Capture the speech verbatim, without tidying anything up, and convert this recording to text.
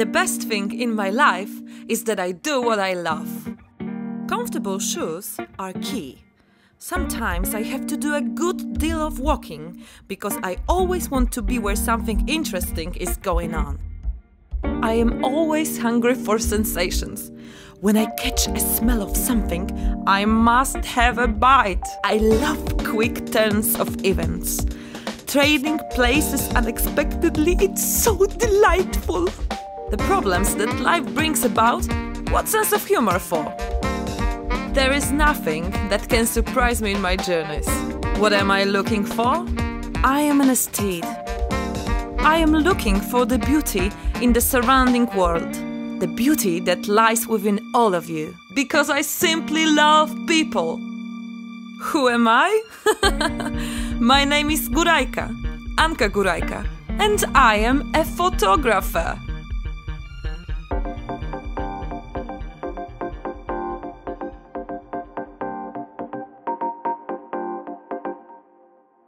The best thing in my life is that I do what I love. Comfortable shoes are key. Sometimes I have to do a good deal of walking because I always want to be where something interesting is going on. I am always hungry for sensations. When I catch a smell of something, I must have a bite. I love quick turns of events. Trading places unexpectedly, it's so delightful. The problems that life brings about, what sense of humor for? There is nothing that can surprise me in my journeys. What am I looking for? I am an aesthete. I am looking for the beauty in the surrounding world, the beauty that lies within all of you, because I simply love people. Who am I? My name is Górajka, Anka Górajka, and I am a photographer.